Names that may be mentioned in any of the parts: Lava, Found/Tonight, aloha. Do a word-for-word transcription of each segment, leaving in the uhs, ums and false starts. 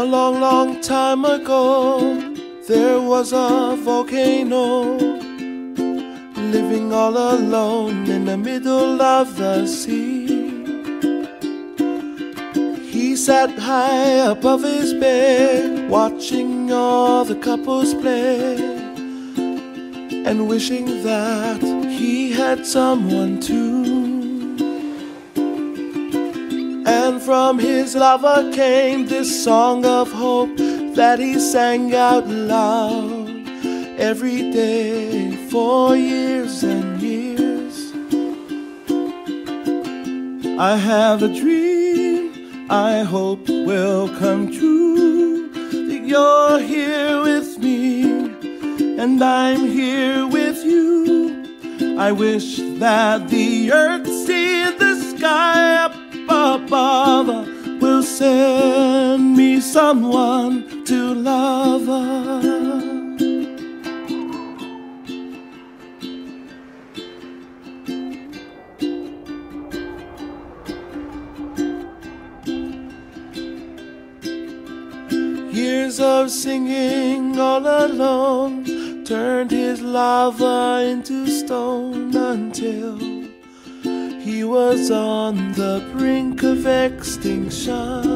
A long, long time ago, there was a volcano living all alone in the middle of the sea. He sat high above his bed, watching all the couples play, and wishing that he had someone too. And from his lover came this song of hope that he sang out loud every day for years and years. I have a dream I hope will come true, that you're here with me and I'm here with you. I wish that the earth, see the sky up above, will send me someone to love. Years of singing all alone turned his lava into stone until he was on the brink of extinction.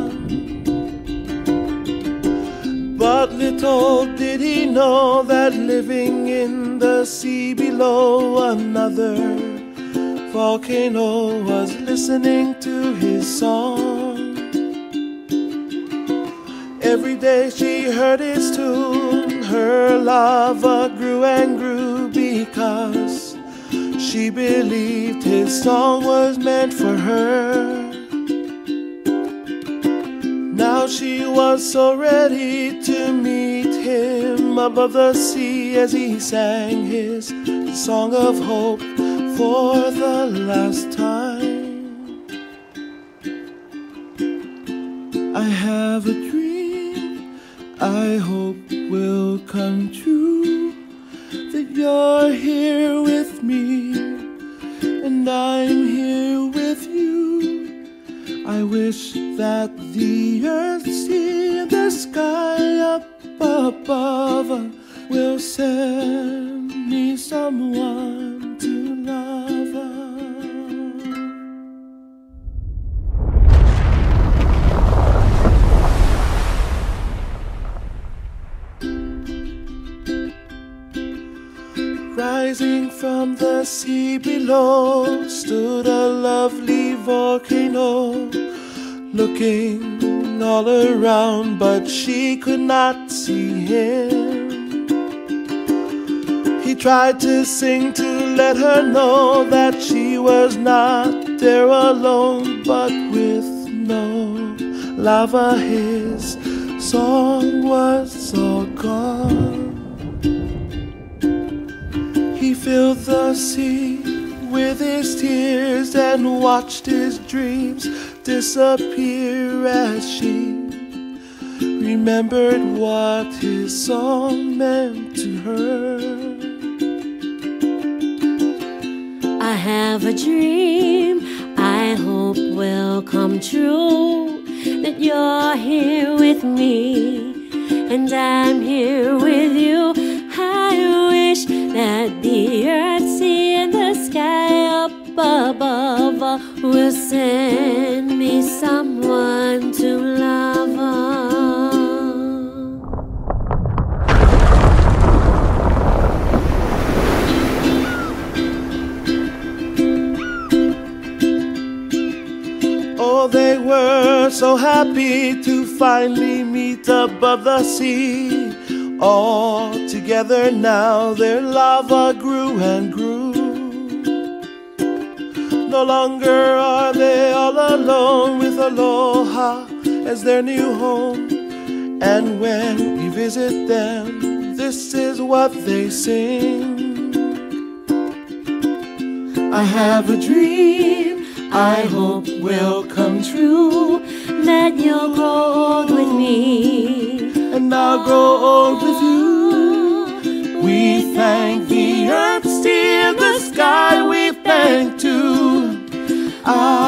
But little did he know that living in the sea below, another volcano was listening to his song. Every day she heard his tune, her lava grew and grew, because she believed his song was meant for her. Now she was so ready to meet him above the sea as he sang his song of hope for the last time. I have a dream I hope will come true, that you're here with me and I'm here with you. I wish that the earth, see the sky up above, will send me someone to love. Rising from the sea below stood a lovely volcano, looking all around, but she could not see him. He tried to sing to let her know that she was not there alone, but with no lava his song was all gone. He filled the sea with his tears and watched his dreams disappear as she remembered what his song meant to her. I have a dream I hope will come true, that you're here with me and I'm here with you. I wish that the earth, sea, and the sky up above will send me someone to love. Oh, they were so happy to finally meet above the sea. All together now their lava grew and grew. No longer are they all alone with Aloha as their new home. And when we visit them, this is what they sing. I have a dream I hope will come true, that you'll grow old with me and I'll grow old with you. We thank the earth, sea, and the sky, we thank too. I